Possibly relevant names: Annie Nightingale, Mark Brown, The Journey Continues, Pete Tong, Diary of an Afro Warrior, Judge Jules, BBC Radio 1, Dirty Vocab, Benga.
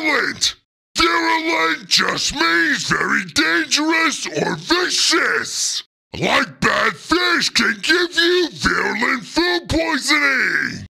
violent. Virulent just means very dangerous or vicious. Like bad fish can give you virulent food poisoning.